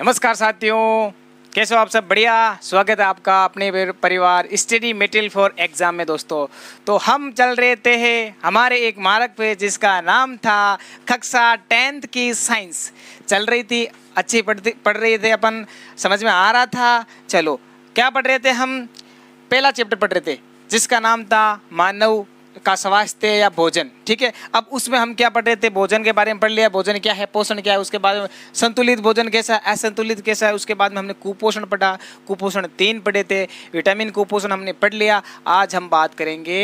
नमस्कार साथियों, कैसे हो आप सब? बढ़िया, स्वागत है आपका अपने परिवार स्टडी मटेरियल फॉर एग्ज़ाम में। दोस्तों, तो हम चल रहे थे हमारे एक मार्ग पे जिसका नाम था कक्षा 10th की साइंस। चल रही थी, अच्छी पढ़ रहे थे अपन, समझ में आ रहा था। चलो, क्या पढ़ रहे थे? हम पहला चैप्टर पढ़ रहे थे जिसका नाम था मानव का स्वास्थ्य या भोजन। ठीक है, अब उसमें हम क्या पढ़ रहे थे? भोजन के बारे में पढ़ लिया। भोजन क्या है, पोषण क्या है, उसके बाद में संतुलित भोजन कैसा है, असंतुलित कैसा है। उसके बाद में हमने कुपोषण पढ़ा, कुपोषण 3 पढ़े थे, विटामिन कुपोषण हमने पढ़ लिया। आज हम बात करेंगे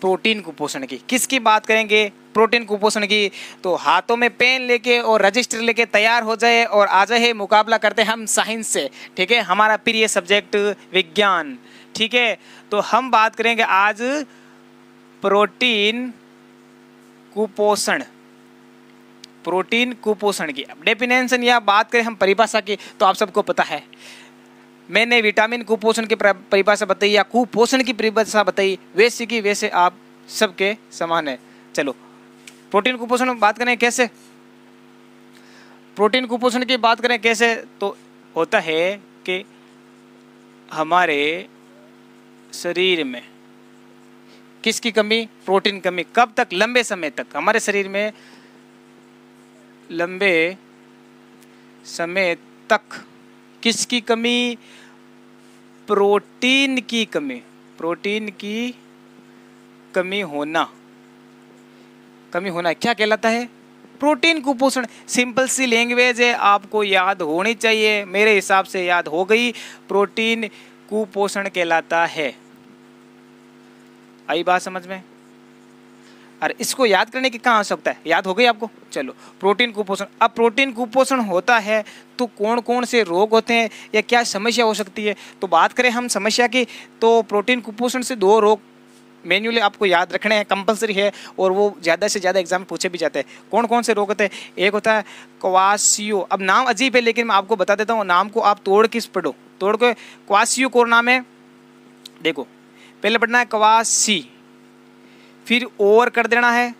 प्रोटीन कुपोषण की। किसकी बात करेंगे? प्रोटीन कुपोषण की। तो हाथों में पेन लेके और रजिस्टर लेके तैयार हो जाए और आ जाए, मुकाबला करते हैं हम साइंस से। ठीक है, हमारा प्रिय सब्जेक्ट विज्ञान। ठीक है, तो हम बात करेंगे आज प्रोटीन कुपोषण की। अब डेफिनेशन या बात करें हम परिभाषा की, तो आप सबको पता है, मैंने विटामिन कुपोषण की परिभाषा बताई या कुपोषण की परिभाषा बताई, वैसे की वैसे आप सबके समान है। चलो, प्रोटीन कुपोषण में बात करें कैसे, प्रोटीन कुपोषण की बात करें कैसे, तो होता है कि हमारे शरीर में किसकी कमी? प्रोटीन कमी। कब तक? लंबे समय तक। हमारे शरीर में लंबे समय तक किसकी कमी? प्रोटीन की कमी। प्रोटीन की कमी होना क्या कहलाता है? प्रोटीन कुपोषण। सिंपल सी लैंग्वेज है, आपको याद होनी चाहिए। मेरे हिसाब से याद हो गई। प्रोटीन कुपोषण कहलाता है। आई बात समझ में? अरे, इसको याद करने की कहाँ आवश्यकता है, याद हो गई आपको। चलो, प्रोटीन कुपोषण। अब प्रोटीन कुपोषण होता है तो कौन कौन से रोग होते हैं या क्या समस्या हो सकती है? तो बात करें हम समस्या की, तो प्रोटीन कुपोषण से 2 रोग मैन्युअली आपको याद रखने हैं, कंपलसरी है, और वो ज़्यादा से ज़्यादा एग्जाम पूछे भी जाते हैं। कौन कौन से रोग होते हैं? एक होता है क्वाशियो। अब नाम अजीब है, लेकिन मैं आपको बता देता हूँ, नाम को आप तोड़ के क्वाशियोकोर नाम है। देखो, पहले पढ़ना है क्वासी, फिर ओर कर देना है,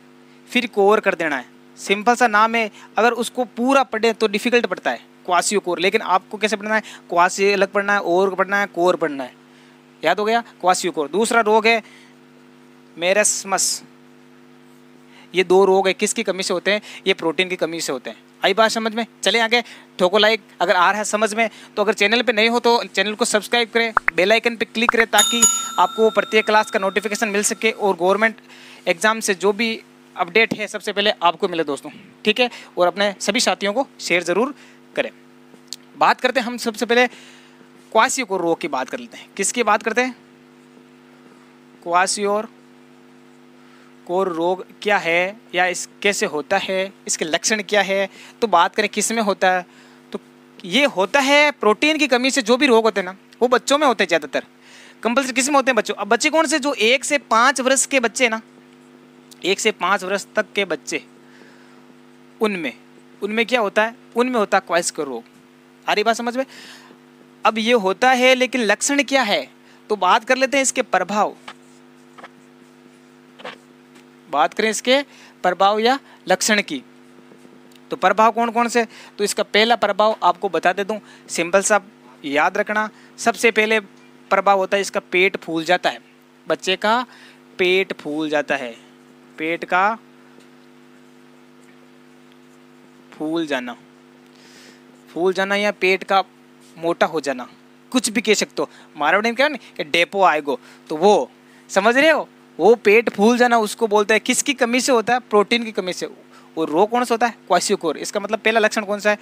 फिर कोर कर देना है। सिंपल सा नाम है, अगर उसको पूरा पढ़े तो डिफिकल्ट पड़ता है, क्वाशियोकोर। लेकिन आपको कैसे पढ़ना है? क्वासी अलग पढ़ना है, ओर पढ़ना है, कोर पढ़ना है। याद हो गया, क्वाशियोकोर। दूसरा रोग है मैरास्मस। ये 2 रोग है, किसकी कमी से होते हैं? ये प्रोटीन की कमी से होते हैं। आई बात समझ में? चले आगे। ठोको लाइक अगर आ रहा है समझ में, तो अगर चैनल पे नए हो तो चैनल को सब्सक्राइब करें, बेल आइकन पे क्लिक करें, ताकि आपको प्रत्येक क्लास का नोटिफिकेशन मिल सके और गवर्नमेंट एग्ज़ाम से जो भी अपडेट है सबसे पहले आपको मिले दोस्तों। ठीक है, और अपने सभी साथियों को शेयर ज़रूर करें। बात करते हैं हम सबसे पहले क्वाशियोकोर रोग की बात कर लेते हैं। किसकी बात करते हैं? क्वाशियोकोर रोग क्या है या इस कैसे होता है, इसके लक्षण क्या है? तो बात करें किस में होता है, तो ये होता है प्रोटीन की कमी से जो भी रोग होते हैं ना, वो बच्चों में होते हैं ज़्यादातर। कंपल्सरी किस में होते हैं? बच्चों। अब बच्चे कौन से? जो 1 से 5 वर्ष के बच्चे हैं ना, 1 से 5 वर्ष तक के बच्चे, उनमें क्या होता है? उनमें होता है क्वाशियोकोर रोग। आ रही बात समझ में? अब ये होता है, लेकिन लक्षण क्या है, तो बात कर लेते हैं इसके प्रभाव। बात करें इसके प्रभाव या लक्षण की, तो प्रभाव कौन कौन से? तो इसका पहला प्रभाव आपको बता दे दूँ, सिंपल सा याद रखना। सबसे पहले प्रभाव होता है इसका, पेट फूल जाता है। बच्चे का पेट फूल जाता है। पेट का फूल जाना या पेट का मोटा हो जाना, कुछ भी कह सकते हो। मारवाड़ी में क्या है, डेपो आएगो, तो वो समझ रहे हो, वो पेट फूल जाना उसको बोलते हैं। किसकी कमी से होता है? प्रोटीन की कमी से। वो रोग कौन सा होता है? क्वाशियोकोर। इसका मतलब पहला लक्षण कौन सा है?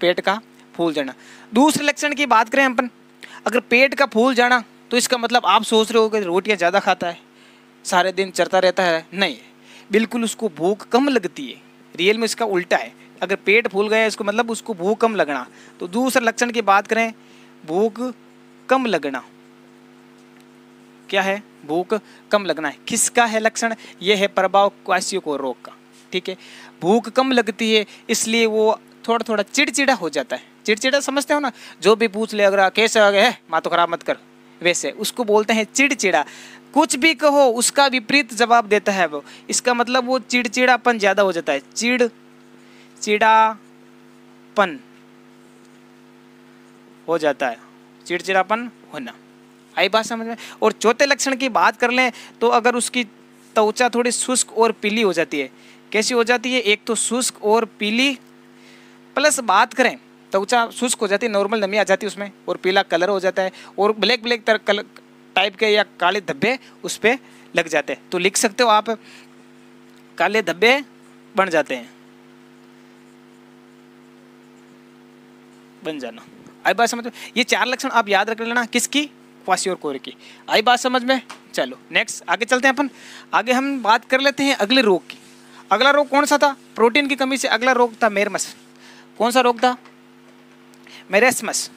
पेट का फूल जाना। दूसरे लक्षण की बात करें अपन, अगर पेट का फूल जाना, तो इसका मतलब आप सोच रहे हो कि रोटियां ज़्यादा खाता है, सारे दिन चरता रहता है। नहीं, बिल्कुल उसको भूख कम लगती है। रियल में इसका उल्टा है, अगर पेट फूल गया इसको मतलब उसको भूख कम लगना। तो दूसरे लक्षण की बात करें, भूख कम लगना। क्या है? भूख कम लगना है। किसका है लक्षण? यह है प्रभाव क्वाशियोकोर रोग का। ठीक है, भूख कम लगती है, इसलिए वो थोड़ा थोड़ा चिड़चिड़ा हो जाता है। चिड़चिड़ा समझते हो ना, जो भी पूछ ले, अगर कैसे हो गया है, माथो खराब मत कर, वैसे उसको बोलते हैं चिड़चिड़ा। कुछ भी कहो उसका विपरीत जवाब देता है वो। इसका मतलब वो चिड़चिड़ापन ज़्यादा हो जाता है, चिड़चिड़ापन। हो जाता है, चिड़चिड़ापन होना। आई बात समझ में। और चौथे लक्षण की बात कर लें तो अगर उसकी त्वचा थोड़ी शुष्क और पीली हो जाती है, कैसी हो जाती है, एक तो शुष्क और पीली, प्लस बात करें त्वचा शुष्क हो जाती है, नॉर्मल नमी आ जाती है उसमें और पीला कलर हो जाता है और ब्लैक ब्लैक टाइप के या काले धब्बे उस पर लग जाते हैं। तो लिख सकते हो आप, काले धब्बे बन जाते हैं, बन जाना। आई बात समझ में। ये चार लक्षण आप याद रख लेना, किसकी, क्वाशियोरकोर की। आई बात समझ में। चलो नेक्स्ट आगे चलते हैं अपन। आगे हम बात कर लेते हैं अगले रोग की। अगला रोग कौन सा था? प्रोटीन की कमी से अगला रोग था मैरासमस। कौन सा रोग था? मैरासमस।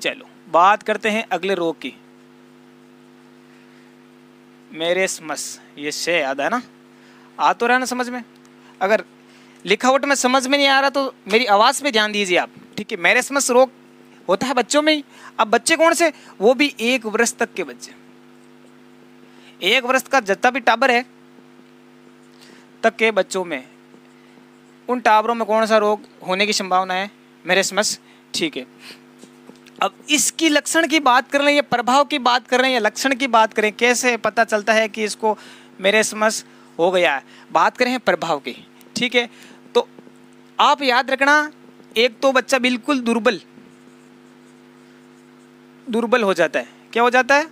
चलो बात करते हैं अगले रोग की, मैरासमस। ये से याद है ना, आ तो रहा ना समझ में? अगर लिखावट में समझ में नहीं आ रहा तो मेरी आवाज़ पे ध्यान दीजिए आप, ठीक है। मैरासमस रोग होता है बच्चों में ही। अब बच्चे कौन से? वो भी 1 वर्ष तक के बच्चे, 1 वर्ष का जितना भी टाबर है तक के बच्चों में, उन टाबरों में कौन सा रोग होने की संभावना है? मैरासमस, ठीक है। अब इसकी लक्षण की बात कर रहे हैं या प्रभाव की बात कर रहे हैं या लक्षण की बात करें, कैसे पता चलता है कि इसको मैरासमस हो गया है? बात करें प्रभाव की, ठीक है। तो आप याद रखना, एक तो बच्चा बिल्कुल दुर्बल हो जाता है। क्या हो जाता है?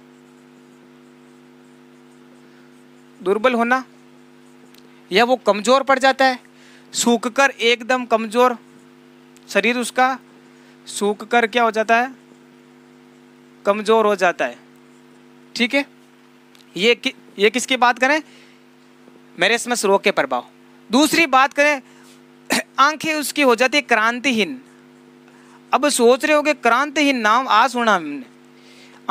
दुर्बल होना, या वो कमज़ोर पड़ जाता है, सूखकर एकदम कमज़ोर शरीर उसका, सूखकर क्या हो जाता है, कमज़ोर हो जाता है, ठीक है। ये किसकी बात करें? मैरासमस रोग के प्रभाव। दूसरी बात करें, आंखें उसकी हो जाती है क्रांतिहीन। अब सोच रहे होंगे क्रांतिहीन नाम आ सुना हमने,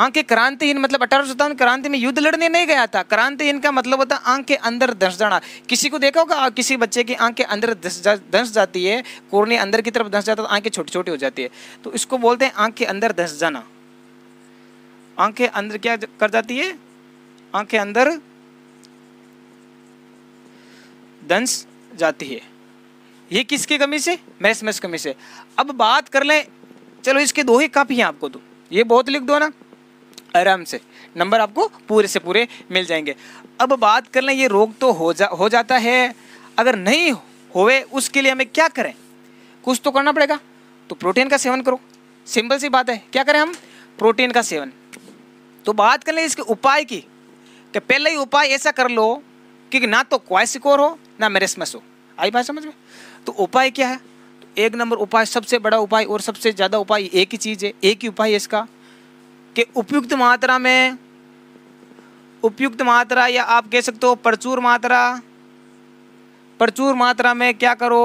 आंखें क्रांतिहीन मतलब 1857 क्रांति में युद्ध लड़ने नहीं गया था। क्रांतिहीन का मतलब होता है आंख के अंदर धंस जाना। किसी को देखा होगा, किसी बच्चे की आंख के अंदर धंस जाती है, कोर्निया अंदर की तरफ धंस जाता है, आंखें छोटी छोटी हो जाती है, तो इसको बोलते हैं आंख के अंदर धंस जाना। आंख के अंदर क्या कर जाती है? आंख के अंदर धंस जाती है। ये किसकी कमी से? मैरासमस कमी से। अब बात कर लें, चलो इसके 2 ही काफ़ी हैं आपको, तो ये बहुत लिख दो ना आराम से, नंबर आपको पूरे से पूरे मिल जाएंगे। अब बात कर लें, ये रोग तो हो जाता है, अगर नहीं होए उसके लिए हमें क्या करें? कुछ तो करना पड़ेगा। तो प्रोटीन का सेवन करो, सिंपल सी बात है। क्या करें हम? प्रोटीन का सेवन। तो बात कर लें इसके उपाय की, कि पहला ही उपाय ऐसा कर लो कि ना तो क्वाशियोरकोर हो ना मैरासमस हो। आई बात समझ में। तो उपाय क्या है? तो 1 नंबर उपाय, सबसे बड़ा उपाय और सबसे ज़्यादा उपाय एक ही चीज़ है, एक ही उपाय है इसका, कि उपयुक्त मात्रा में, उपयुक्त मात्रा या आप कह सकते हो प्रचुर मात्रा, प्रचुर मात्रा में क्या करो,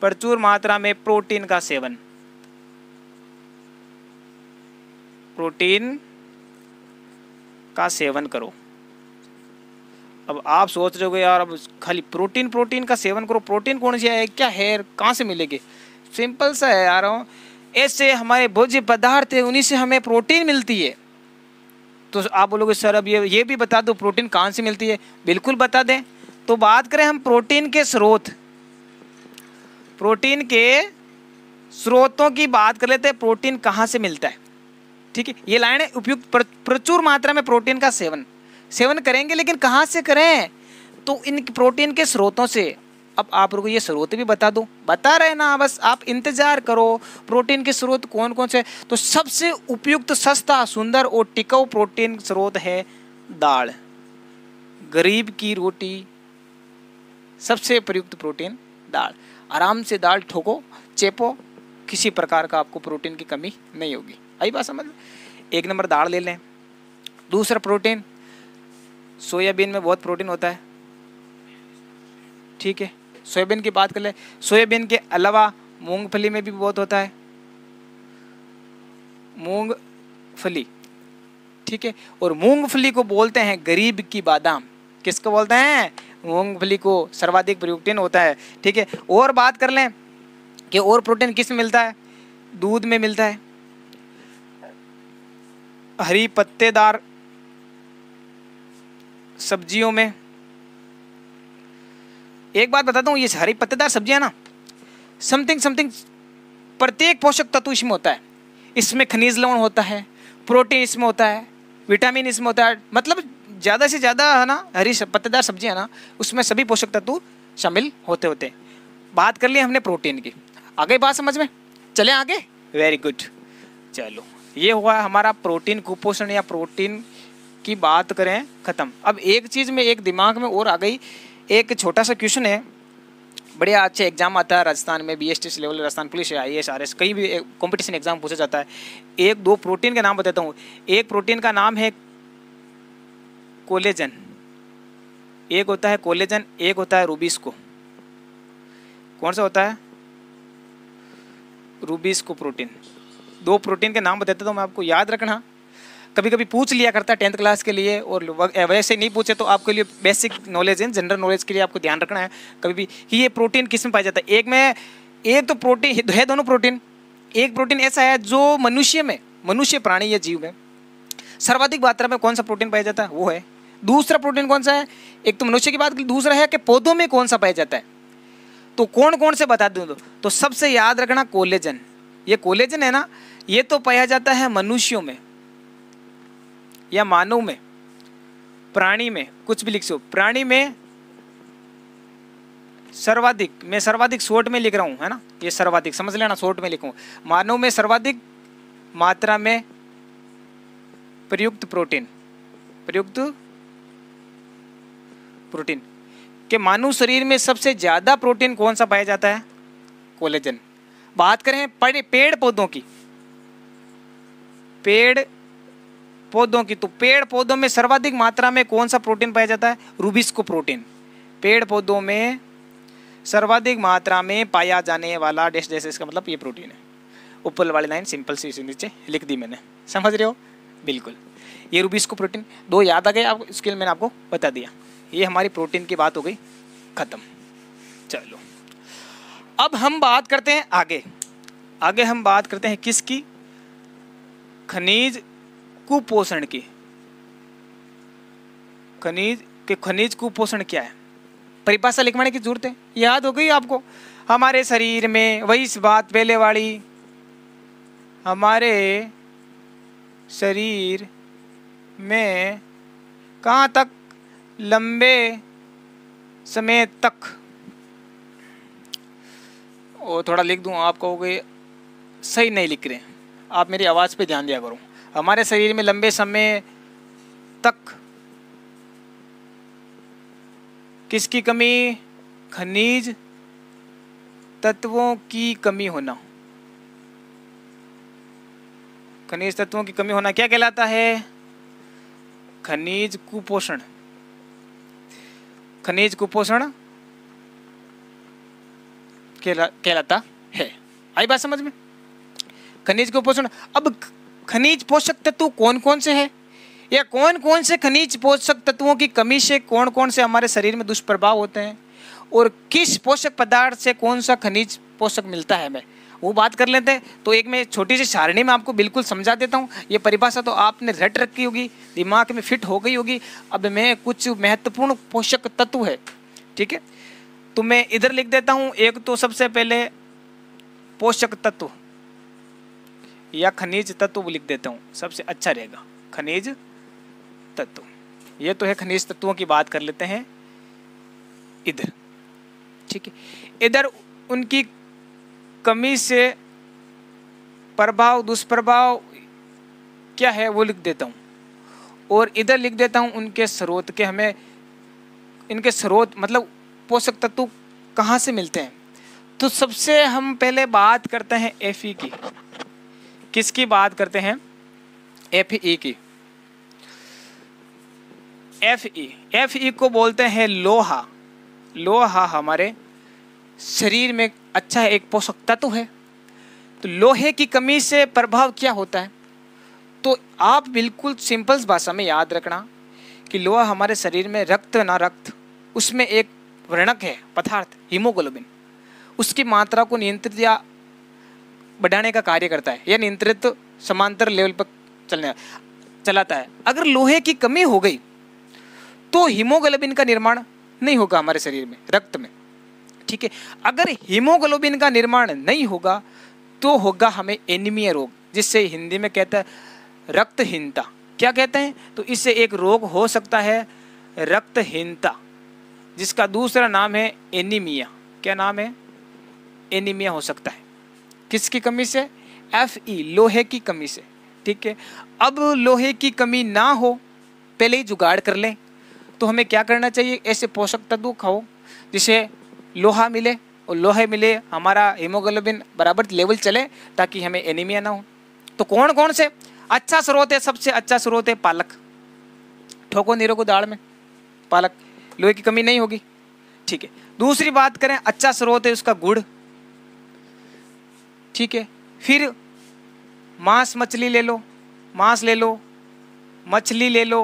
प्रचुर मात्रा में प्रोटीन का सेवन, प्रोटीन का सेवन करो। अब आप सोच रहे हो यार अब खाली प्रोटीन का सेवन करो, प्रोटीन कौन सी है, क्या है, कहाँ से मिलेगी? सिंपल सा है यार, ऐसे हमारे भोज्य पदार्थ है, उन्हीं से हमें प्रोटीन मिलती है। तो आप बोलोगे सर अब ये भी बता दो प्रोटीन कहाँ से मिलती है, बिल्कुल बता दें। तो बात करें हम प्रोटीन के स्रोत, प्रोटीन के स्रोतों की बात कर लेते हैं, प्रोटीन कहाँ से मिलता है, ठीक है। ये लाइन है, उपयुक्त प्रचुर मात्रा में प्रोटीन का सेवन करेंगे, लेकिन कहाँ से करें? तो इन प्रोटीन के स्रोतों से। अब आप लोगों को ये स्रोत भी बता दो, बता रहे ना, बस आप इंतज़ार करो प्रोटीन के स्रोत कौन कौन से। तो सबसे उपयुक्त, सस्ता, सुंदर और टिकाऊ प्रोटीन स्रोत है दाल, गरीब की रोटी, सबसे प्रयुक्त प्रोटीन दाल। आराम से दाल ठोको, चेपो, किसी प्रकार का आपको प्रोटीन की कमी नहीं होगी। आई बात समझ। 1 नंबर दाल ले लें। दूसरा प्रोटीन, सोयाबीन में बहुत प्रोटीन होता है, ठीक है। सोयाबीन की बात कर ले, सोयाबीन के अलावा मूंगफली में भी बहुत होता है, मूंगफली, ठीक है। और मूंगफली को बोलते हैं गरीब की बादाम। किसको बोलते हैं? मूंगफली को। सर्वाधिक प्रोटीन होता है, ठीक है। और बात कर लें कि और प्रोटीन किस में मिलता है? दूध में मिलता है। हरी पत्तेदार सब्जियों में, एक बात बताता हूँ, ये हरी पत्तेदार सब्जियाँ ना समथिंग प्रत्येक पोषक तत्व इसमें होता है, इसमें खनिज लवण होता है, प्रोटीन इसमें होता है, विटामिन इसमें होता है, मतलब ज़्यादा से ज़्यादा है ना हरी पत्तेदार सब्जियाँ ना उसमें सभी पोषक तत्व शामिल होते होते। बात कर ली हमने प्रोटीन की, आ गई बात समझ में, चलें आगे, वेरी गुड। चलो ये हुआ हमारा प्रोटीन कुपोषण या प्रोटीन की बात करें, ख़त्म। अब एक चीज़ में एक दिमाग में और आ गई, एक छोटा सा क्वेश्चन है, बढ़िया अच्छे एग्जाम आता है राजस्थान में, बीएसटी से लेवल राजस्थान पुलिस है, IAS RS कई भी कॉम्पिटिशन एग्जाम पूछा जाता है। एक दो प्रोटीन के नाम बताता हूँ, एक प्रोटीन का नाम है कोलेजन, एक होता है कोलेजन, एक होता है रूबिस्को। कौन सा होता है? Rubisco protein. दो प्रोटीन के नाम बताता हूँ मैं आपको, याद रखना, कभी कभी पूछ लिया करता है 10th क्लास के लिए, और वैसे नहीं पूछे तो आपके लिए बेसिक नॉलेज है, जनरल नॉलेज के लिए आपको ध्यान रखना है कभी भी कि ये प्रोटीन किस में पाया जाता है। एक में एक तो प्रोटीन है, दोनों प्रोटीन, एक प्रोटीन ऐसा है जो मनुष्य में, मनुष्य प्राणी या जीव में सर्वाधिक मात्रा में कौन सा प्रोटीन पाया जाता है, वो है। दूसरा प्रोटीन कौन सा है? एक तो मनुष्य की बात की, दूसरा है कि पौधों में कौन सा पाया जाता है। तो कौन कौन से बता दूँ तो सबसे याद रखना कोलेजन, ये कोलेजन है ना, ये तो पाया जाता है मनुष्यों में या मानव में, प्राणी में, कुछ भी लिख सो, प्राणी में सर्वाधिक, मैं सर्वाधिक शॉर्ट में लिख रहा हूँ है ना, ये सर्वाधिक समझ लेना, शॉर्ट में लिखूँ, मानव में सर्वाधिक मात्रा में प्रयुक्त प्रोटीन, के मानव शरीर में सबसे ज़्यादा प्रोटीन कौन सा पाया जाता है? कोलेजन। बात करें पेड़ पौधों की, तो पेड़ पौधों में सर्वाधिक मात्रा में कौन सा प्रोटीन पाया जाता है? Rubisco protein. पेड़ पौधों में सर्वाधिक मात्रा में पाया जाने वाला डैश इसका मतलब ये प्रोटीन है। ऊपर वाली लाइन सिंपल सी नीचे लिख दी मैंने, समझ रहे हो? बिल्कुल, ये रूबिस्को प्रोटीन। दो याद आ गए आप, इसके लिए मैंने आपको बता दिया। ये हमारी प्रोटीन की बात हो गई, खत्म। चलो अब हम बात करते हैं आगे, हम बात करते हैं किसकी? खनिज कुपोषण की। खनिज कुपोषण क्या है? परिभाषा लिखवाने की जरूरत है, याद हो गई आपको। हमारे शरीर में, वही इस बात पहले वाली, हमारे शरीर में कहाँ तक? लंबे समय तक, और थोड़ा लिख दूँ आपको कि सही नहीं लिख रहे हैं आप, मेरी आवाज़ पे ध्यान दिया करो। हमारे शरीर में लंबे समय तक किसकी कमी? खनिज तत्वों की कमी होना। खनिज तत्वों की कमी होना क्या कहलाता है? खनिज कुपोषण। खनिज कुपोषण कहलाता है। आई बात समझ में? खनिज कुपोषण। अब खनिज पोषक तत्व कौन कौन से हैं, या कौन कौन से खनिज पोषक तत्वों की कमी से कौन कौन से हमारे शरीर में दुष्प्रभाव होते हैं, और किस पोषक पदार्थ से कौन सा खनिज पोषक मिलता है, हमें वो बात कर लेते हैं। तो एक मैं छोटी सी सारणी में आपको बिल्कुल समझा देता हूँ। ये परिभाषा तो आपने रट रखी होगी, दिमाग में फिट हो गई होगी। अब मैं कुछ महत्वपूर्ण पोषक तत्व है, ठीक है, तो मैं इधर लिख देता हूँ। एक तो सबसे पहले पोषक तत्व या खनिज तत्व लिख देता हूँ, सबसे अच्छा रहेगा। खनिज तत्व, ये तो है खनिज तत्वों की बात कर लेते हैं इधर, ठीक है। इधर उनकी कमी से प्रभाव, दुष्प्रभाव क्या है वो लिख देता हूँ, और इधर लिख देता हूँ उनके स्रोत के, हमें इनके स्रोत मतलब पोषक तत्व कहाँ से मिलते हैं। तो सबसे हम पहले बात करते हैं FE की। किसकी बात करते हैं? FE की। FE को बोलते हैं लोहा। लोहा हमारे शरीर में अच्छा है, एक पोषक तत्व है। तो लोहे की कमी से प्रभाव क्या होता है? तो आप बिल्कुल सिंपल भाषा में याद रखना कि लोहा हमारे शरीर में रक्त ना रक्त, उसमें एक वर्णक है पदार्थ हीमोग्लोबिन, उसकी मात्रा को नियंत्रित या बढ़ाने का कार्य करता है, या नियंत्रित समांतर लेवल पर चलाता है। अगर लोहे की कमी हो गई तो हीमोग्लोबिन का निर्माण नहीं होगा हमारे शरीर में, रक्त में, ठीक है। अगर हीमोग्लोबिन का निर्माण नहीं होगा तो होगा हमें एनीमिया रोग, जिससे हिंदी में कहता है रक्तहीनता। क्या कहते हैं? तो इससे एक रोग हो सकता है रक्तहीनता, जिसका दूसरा नाम है एनीमिया। क्या नाम है? एनीमिया हो सकता है। किसकी कमी से? Fe लोहे की कमी से। ठीक है, अब लोहे की कमी ना हो पहले ही जुगाड़ कर लें तो हमें क्या करना चाहिए? ऐसे पोषक तत्व खाओ जिसे लोहा मिले, और लोहे मिले हमारा हीमोग्लोबिन बराबर लेवल चले ताकि हमें एनीमिया ना हो। तो कौन कौन से अच्छा स्रोत है? सबसे अच्छा स्रोत है पालक। ठोको नीरों को दाढ़ में, पालक, लोहे की कमी नहीं होगी। ठीक है, दूसरी बात करें अच्छा स्रोत है उसका गुड़। ठीक है, फिर मांस मछली ले लो, मांस ले लो, मछली ले लो,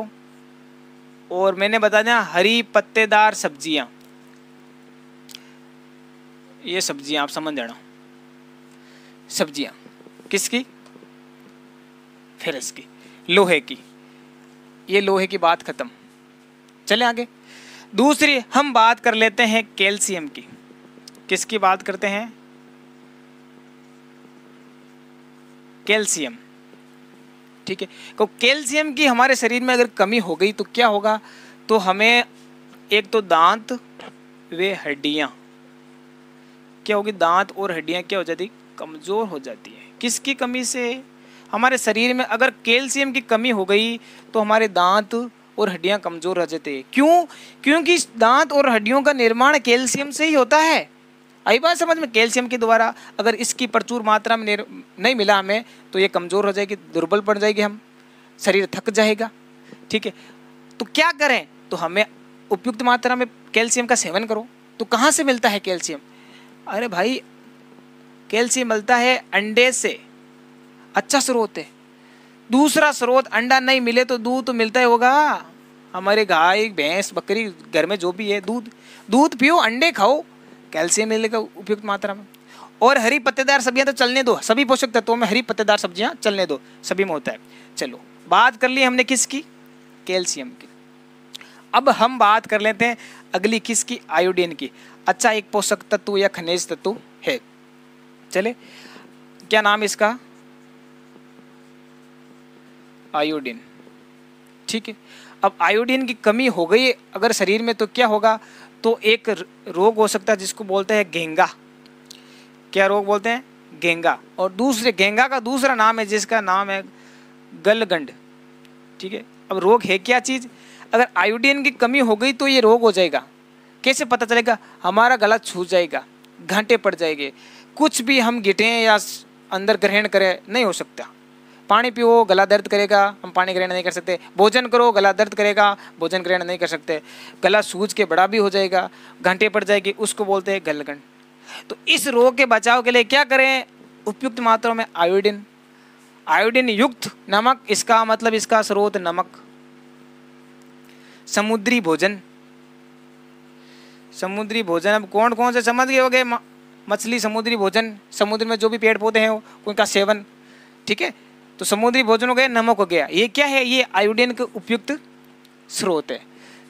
और मैंने बता दिया हरी पत्तेदार सब्जियां, ये सब्जियां आप समझ जाना, सब्जियां किसकी? फेरस की, लोहे की। ये लोहे की बात खत्म, चले आगे। दूसरी हम बात कर लेते हैं कैल्शियम की। किसकी बात करते हैं? कैल्शियम। ठीक है, तो कैल्शियम की हमारे शरीर में अगर कमी हो गई तो क्या होगा? तो हमें एक तो दांत वे हड्डियाँ, क्या होगी? दांत और हड्डियाँ क्या हो जाती? कमज़ोर हो जाती है। किसकी कमी से? हमारे शरीर में अगर कैल्शियम की कमी हो गई तो हमारे दांत और हड्डियाँ कमज़ोर हो जाते हैं। क्यों? क्योंकि दांत और हड्डियों का निर्माण कैल्शियम से ही होता है। आई बात समझ में? कैल्शियम के द्वारा अगर इसकी प्रचुर मात्रा में नहीं मिला हमें तो ये कमज़ोर हो जाएगी, दुर्बल पड़ जाएगी, हम शरीर थक जाएगा। ठीक है, तो क्या करें? तो हमें उपयुक्त मात्रा में कैल्शियम का सेवन करो। तो कहाँ से मिलता है कैल्शियम? अरे भाई, कैल्शियम मिलता है अंडे से, अच्छा स्रोत है। दूसरा स्रोत, अंडा नहीं मिले तो दूध तो मिलता ही होगा, हमारे गाय भैंस बकरी घर में जो भी है, दूध, दूध पियो, अंडे खाओ, कैल्शियम मिलेगा उपयुक्त मात्रा में। और हरी पत्तेदार सब्जियां तो चलने दो, सभी पोषक तत्वों में हरी पत्तेदार सब्जियां चलने दो, सभी में होता है। चलो, बात कर ली हमने किसकी? कैल्शियम की। अब हम बात कर लेते हैं अगली किसकी? आयोडीन की। अच्छा एक पोषक तत्व या खनिज तत्व है। चले, क्या नाम इसका? आयोडीन। ठीक है, अब आयोडीन की कमी हो गई अगर शरीर में तो क्या होगा? तो एक रोग हो सकता है जिसको बोलते हैं घेंगा। क्या रोग बोलते हैं? घेंगा। और दूसरे घेंगा का दूसरा नाम है जिसका नाम है गलगंड। ठीक है, अब रोग है क्या चीज़? अगर आयोडीन की कमी हो गई तो ये रोग हो जाएगा। कैसे पता चलेगा? हमारा गला छूट जाएगा, घाटे पड़ जाएंगे, कुछ भी हम गिटें या अंदर ग्रहण करें नहीं हो सकता। पानी पियो, गला दर्द करेगा, हम पानी ग्रहण नहीं कर सकते। भोजन करो, गला दर्द करेगा, भोजन ग्रहण नहीं कर सकते। गला सूज के बड़ा भी हो जाएगा, घंटे पड़ जाएगी, उसको बोलते हैं गलगंड। तो इस रोग के बचाव के लिए क्या करें? उपयुक्त मात्रा में आयोडीन, आयोडीन युक्त नमक, इसका मतलब इसका स्रोत नमक, समुद्री भोजन, समुद्री भोजन। अब कौन कौन से समझ गए होंगे? मछली, समुद्री भोजन, समुद्र में जो भी पेड़ पौधे हैं उनका सेवन। ठीक है, तो समुद्री भोजन हो गया, नमक हो गया, ये क्या है? ये आयोडीन के उपयुक्त स्रोत है।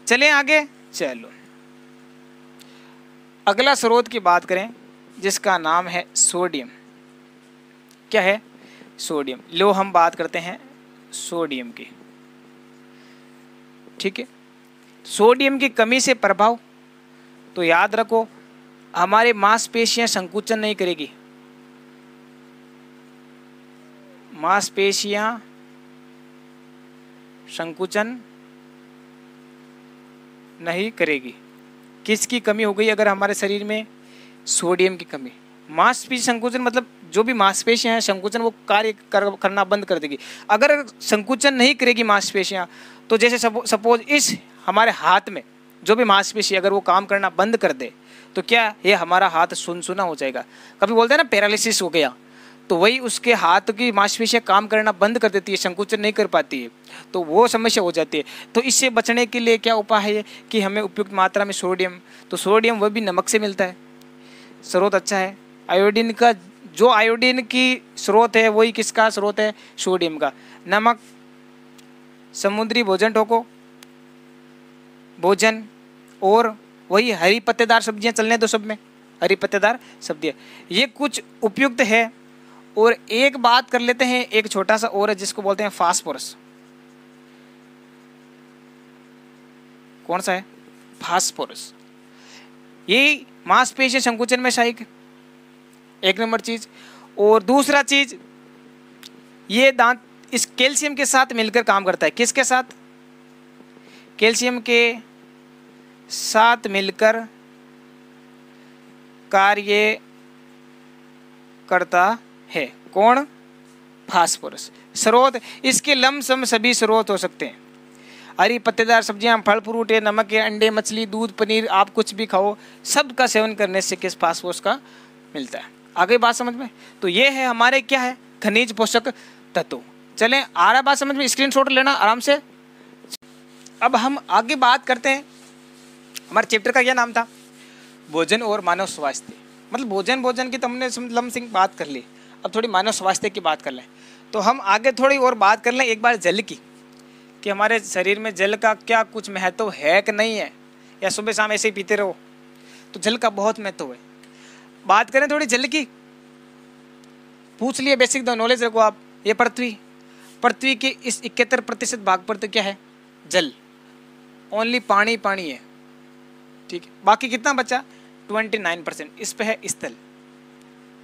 चलें आगे। चलो, अगला स्रोत की बात करें जिसका नाम है सोडियम। क्या है? सोडियम। लो, हम बात करते हैं सोडियम की। ठीक है, सोडियम की कमी से प्रभाव, तो याद रखो हमारे मांसपेशियां संकुचन नहीं करेगी, मांसपेशियां संकुचन नहीं करेगी। किसकी कमी हो गई अगर हमारे शरीर में? सोडियम की कमी। मांसपेशी संकुचन मतलब जो भी मांसपेशियां हैं संकुचन, वो कार्य करना बंद कर देगी। अगर संकुचन नहीं करेगी मांसपेशियां तो जैसे सपोज इस हमारे हाथ में जो भी मांसपेशी अगर वो काम करना बंद कर दे तो क्या ये हमारा हाथ सुनसुना हो जाएगा। कभी बोलते हैं ना पैरालिसिस हो गया, तो वही उसके हाथ की मांसपेशियाँ काम करना बंद कर देती है, संकुचन नहीं कर पाती है, तो वो समस्या हो जाती है। तो इससे बचने के लिए क्या उपाय है कि हमें उपयुक्त मात्रा में सोडियम, तो सोडियम वह भी नमक से मिलता है, स्रोत अच्छा है। आयोडीन का जो आयोडीन की स्रोत है वही किसका स्रोत है? सोडियम का। नमक, समुद्री भोजन ठोको, भोजन, और वही हरी पत्तेदार सब्जियाँ चलने दो, सब में हरी पत्तेदार सब्जियाँ। ये कुछ उपयुक्त है। और एक बात कर लेते हैं, एक छोटा सा और है जिसको बोलते हैं फास्फोरस। कौन सा है? फास्फोरस। ये मांसपेशी संकुचन में सहायक, एक नंबर चीज। और दूसरा चीज, ये दांत इस कैल्शियम के साथ मिलकर काम करता है। किसके साथ? कैल्शियम के साथ मिलकर कार्य करता है। कौन? फास्फोरस। स्रोत, इसके लमसम सभी स्रोत हो सकते हैं। हरी पत्तेदार सब्जियां, फल, फ्रूट, नमक, अंडे, मछली, दूध, पनीर, आप कुछ भी खाओ, सबका सेवन करने से किस फास्फोरस का मिलता है। आगे बात समझ में? तो ये है हमारे क्या है, खनिज पोषक तत्व। चलें, आ रहा बात समझ में? स्क्रीनशॉट लेना आराम से। अब हम आगे बात करते हैं। हमारे चैप्टर का क्या नाम था? भोजन और मानव स्वास्थ्य। मतलब भोजन की तो हमने लम सिंह बात कर ली, अब थोड़ी मानव स्वास्थ्य की बात कर लें। तो हम आगे थोड़ी और बात कर लें एक बार जल की, कि हमारे शरीर में जल का क्या कुछ महत्व है कि नहीं है, या सुबह शाम ऐसे ही पीते रहो। तो जल का बहुत महत्व है। बात करें थोड़ी जल की, पूछ लिए बेसिक द नॉलेज रखो आप। ये पृथ्वी के इस 71% भाग पर तो क्या है? जल। ओनली पानी है, ठीक है। बाकी कितना बचा? 29%। इस पे है स्थल,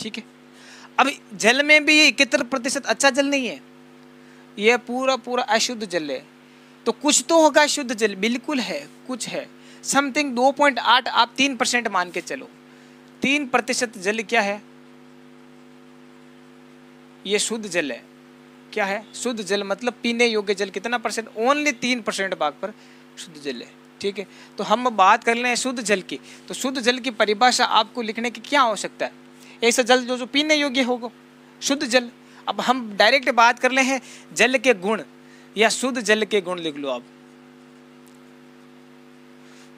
ठीक है। अब जल में भी ये 71% अच्छा जल नहीं है, ये पूरा अशुद्ध जल है। तो कुछ तो होगा शुद्ध जल, बिल्कुल है, कुछ है समथिंग 2.8, आप 3% मान के चलो। 3% जल क्या है? ये शुद्ध जल है। क्या है? शुद्ध जल, मतलब पीने योग्य जल। कितना परसेंट? ओनली 3% भाग पर शुद्ध जल है, ठीक है। तो हम बात कर रहे हैं शुद्ध जल की। तो शुद्ध जल की परिभाषा आपको लिखने की क्या हो सकता है? ऐसा जल जो पीने योग्य होगा, शुद्ध जल। अब हम डायरेक्ट बात कर रहे हैं जल के गुण, या शुद्ध जल के गुण लिख लो आप।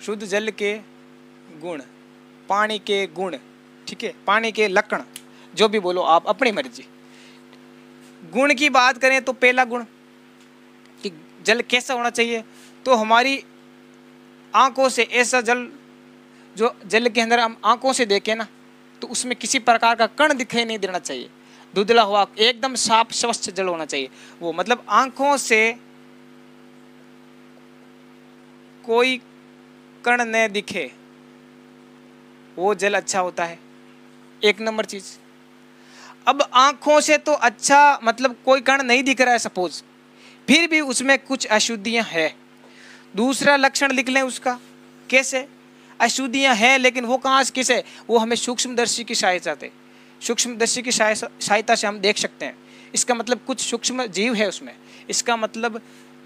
शुद्ध जल के गुण, पानी के गुण, ठीक है, पानी के लक्षण, जो भी बोलो आप, अपनी मर्जी। गुण की बात करें तो पहला गुण कि जल कैसा होना चाहिए, तो हमारी आंखों से ऐसा जल जो जल के अंदर हम आंखों से देखें ना, तो उसमें किसी प्रकार का कण दिखाई नहीं देना चाहिए। धुंधला हुआ, एकदम साफ स्वच्छ जल होना चाहिए वो। मतलब आंखों से कोई कण न दिखे वो जल अच्छा होता है, एक नंबर चीज। अब आंखों से तो अच्छा, मतलब कोई कण नहीं दिख रहा है सपोज, फिर भी उसमें कुछ अशुद्धियां हैं। दूसरा लक्षण लिख लें उसका, कैसे अशुद्धियां हैं, लेकिन वो कहाँ से किसे, वो हमें सूक्ष्मदर्शी की सहायता से हम देख सकते हैं। इसका मतलब कुछ सूक्ष्म जीव है उसमें, इसका मतलब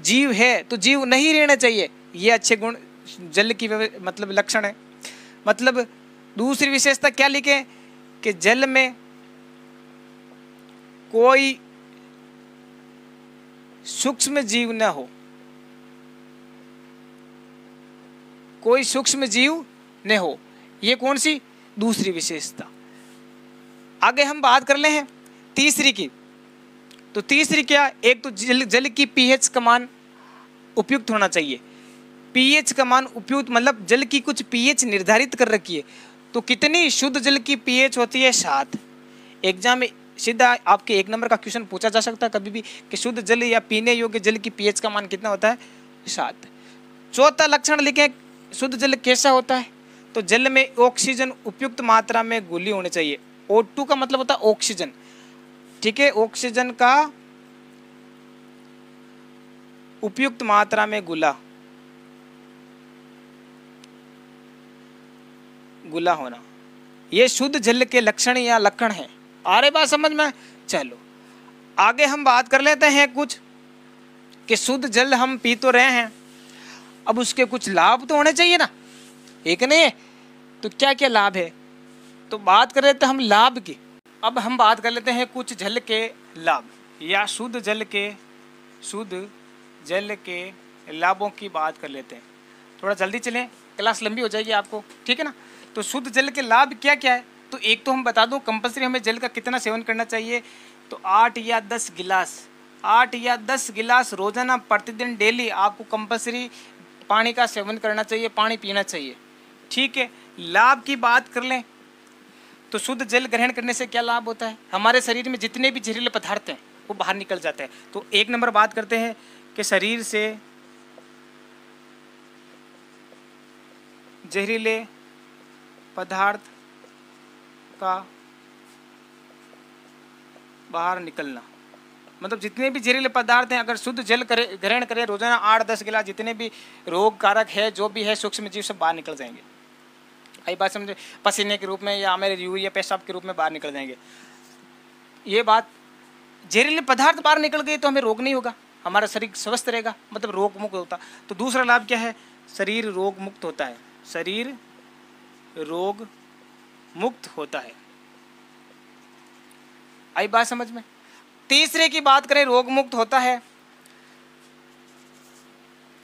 जीव है, तो जीव नहीं रहना चाहिए। ये अच्छे गुण जल की मतलब लक्षण है। मतलब दूसरी विशेषता क्या लिखें कि जल में कोई सूक्ष्म जीव ना हो, कोई सूक्ष्म जीव न हो, ये कौन सी? दूसरी विशेषता। आगे हम बात कर ले हैं तीसरी की। तो तीसरी क्या? एक तो जल की पीएच का मान उपयुक्त होना चाहिए। पीएच का मान उपयुक्त मतलब जल की कुछ पीएच निर्धारित कर रखी है। तो कितनी? शुद्ध जल की पीएच होती है 7। एग्जाम में सीधा आपके एक नंबर का क्वेश्चन पूछा जा सकता है कभी भी कि शुद्ध जल या पीने योग्य जल की पीएच का मान कितना होता है? 7। चौथा लक्षण लिखें, शुद्ध जल कैसा होता है? तो जल में ऑक्सीजन उपयुक्त मात्रा में घुली होनी चाहिए। O2 का मतलब होता है ऑक्सीजन, ठीक है। ऑक्सीजन का उपयुक्त मात्रा में गुला होना, ये शुद्ध जल के लक्षण या लक्षण है। आ रही बात समझ में? चलो आगे हम बात कर लेते हैं कुछ कि शुद्ध जल हम पी तो रहे हैं, अब उसके कुछ लाभ तो होने चाहिए ना, एक नहीं। तो क्या क्या लाभ है? तो बात कर लेते हैं हम लाभ की। अब हम बात कर लेते हैं कुछ जल के लाभ, या शुद्ध जल के लाभों की बात कर लेते हैं। थोड़ा जल्दी चलें, क्लास लंबी हो जाएगी आपको, ठीक है ना। तो शुद्ध जल के लाभ क्या क्या है? तो एक तो हम बता दूं कंपलसरी हमें जल का कितना सेवन करना चाहिए, तो 8 या 10 गिलास रोजाना, प्रतिदिन, डेली आपको कंपलसरी पानी का सेवन करना चाहिए, पानी पीना चाहिए, ठीक है। लाभ की बात कर लें तो शुद्ध जल ग्रहण करने से क्या लाभ होता है, हमारे शरीर में जितने भी जहरीले पदार्थ हैं वो बाहर निकल जाते हैं। तो एक नंबर बात करते हैं कि शरीर से जहरीले पदार्थ का बाहर निकलना, मतलब जितने भी जहरीले पदार्थ हैं अगर शुद्ध जल ग्रहण करें रोजाना 8-10 गिलास, जितने भी रोग कारक है जो भी है सूक्ष्म जीव सब बाहर निकल जाएंगे। आई बात समझे, पसीने के रूप में या हमारे यूरिया पेशाब के रूप में बाहर निकल जाएंगे। ये बात, जहरीले पदार्थ बाहर निकल गए तो हमें रोग नहीं होगा, हमारा शरीर स्वस्थ रहेगा, मतलब रोग मुक्त होता। तो दूसरा लाभ क्या है, शरीर रोग मुक्त होता है, शरीर रोग मुक्त होता है। आई बात समझ में। तीसरे की बात करें, रोग मुक्त होता है,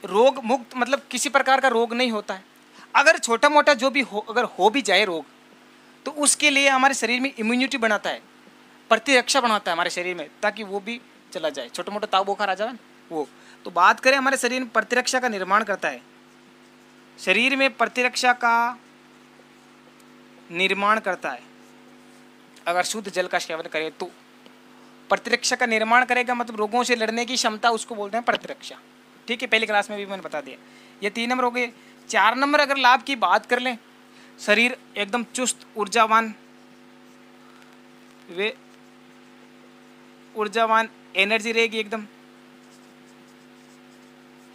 रोग मुक्त मतलब किसी प्रकार का रोग नहीं होता है। अगर छोटा मोटा जो भी हो, अगर हो भी जाए रोग, तो उसके लिए हमारे शरीर में इम्यूनिटी बनाता है, प्रतिरक्षा बनाता है हमारे शरीर में, ताकि वो भी चला जाए। छोटा मोटा ताव बुखार आ जाए वो, तो बात करें हमारे शरीर में प्रतिरक्षा का निर्माण करता है, शरीर में प्रतिरक्षा का निर्माण करता है। अगर शुद्ध जल का सेवन करें तो प्रतिरक्षा का निर्माण करेगा, मतलब रोगों से लड़ने की क्षमता, उसको बोलते हैं प्रतिरक्षा। ठीक है, पहली क्लास में भी मैंने बता दिया। ये 3 नंबर हो गए। 4 नंबर अगर लाभ की बात कर लें, शरीर एकदम चुस्त ऊर्जावान एनर्जी रहेगी, एकदम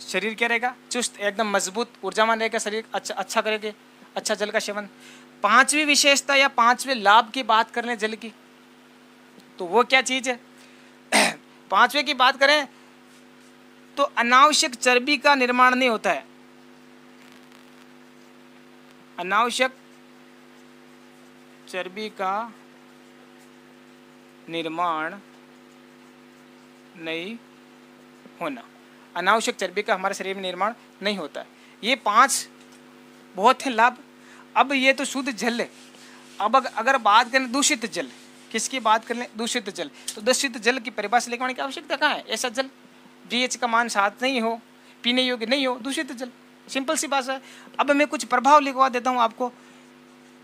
शरीर क्या रहेगा, चुस्त, एकदम मजबूत, ऊर्जावान रहेगा शरीर, अच्छा करेगा अच्छा जल का सेवन। 5वीं विशेषता या 5वें लाभ की बात कर लें जल की, तो वो क्या चीज़ है। 5वें की बात करें तो अनावश्यक चर्बी का निर्माण नहीं होता है, अनावश्यक चर्बी का निर्माण नहीं होना, अनावश्यक चर्बी का हमारे शरीर में निर्माण नहीं होता है। ये 5 बहुत है लाभ। अब ये तो शुद्ध जल है। अब अगर बात करें दूषित जल, किसकी बात कर लें, दूषित जल, तो दूषित जल की परिभाषा लिखवाने की आवश्यकता कहाँ है। ऐसा जल GH का मान 7 नहीं हो, पीने योग्य नहीं हो, दूषित जल, सिंपल सी बात है। अब मैं कुछ प्रभाव लिखवा देता हूँ आपको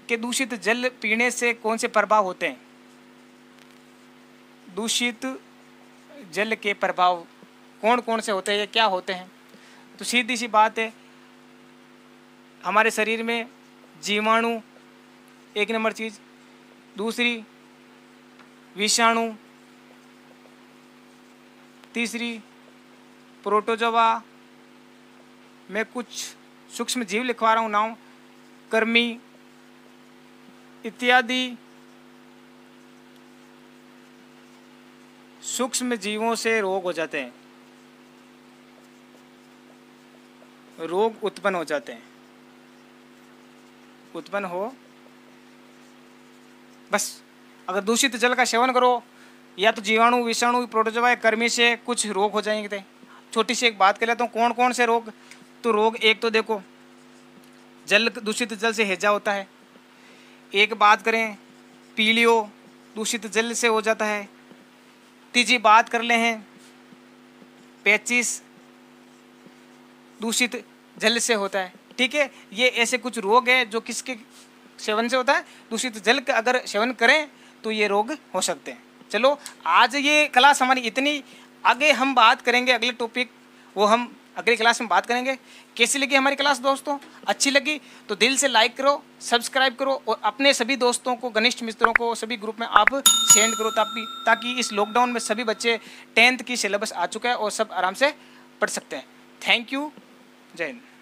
कि दूषित जल पीने से कौन से प्रभाव होते हैं। दूषित जल के प्रभाव कौन कौन से होते हैं, क्या होते हैं, तो सीधी सी बात है हमारे शरीर में जीवाणु, एक नंबर चीज़, दूसरी विषाणु, तीसरी प्रोटोजोवा, मैं कुछ सूक्ष्म जीव लिखवा रहा हूँ नाम, कृमि इत्यादि सूक्ष्म जीवों से रोग हो जाते हैं, रोग उत्पन्न हो जाते हैं, उत्पन्न हो। बस अगर दूषित जल का सेवन करो या तो जीवाणु, विषाणु, प्रोटोजोआ, कृमि से कुछ रोग हो जाएंगे। छोटी सी एक बात कर लेता हूँ कौन कौन से रोग। तो रोग एक तो देखो जल, दूषित जल से हैजा होता है। एक बात करें पीलियो दूषित जल से हो जाता है। तीजी बात कर ले हैं पेचिस दूषित जल से होता है। ठीक है, ये ऐसे कुछ रोग है जो किसके सेवन से होता है, दूषित जल का अगर सेवन करें तो ये रोग हो सकते हैं। चलो आज ये क्लास हमारी इतनी, आगे हम बात करेंगे अगले टॉपिक, वो हम अगली क्लास में बात करेंगे। कैसी लगी हमारी क्लास दोस्तों, अच्छी लगी तो दिल से लाइक करो, सब्सक्राइब करो और अपने सभी दोस्तों को, घनिष्ठ मित्रों को सभी ग्रुप में आप सेंड करो, ताकि इस लॉकडाउन में सभी बच्चे 10th की सिलेबस आ चुका है और सब आराम से पढ़ सकते हैं। थैंक यू, जय हिंद।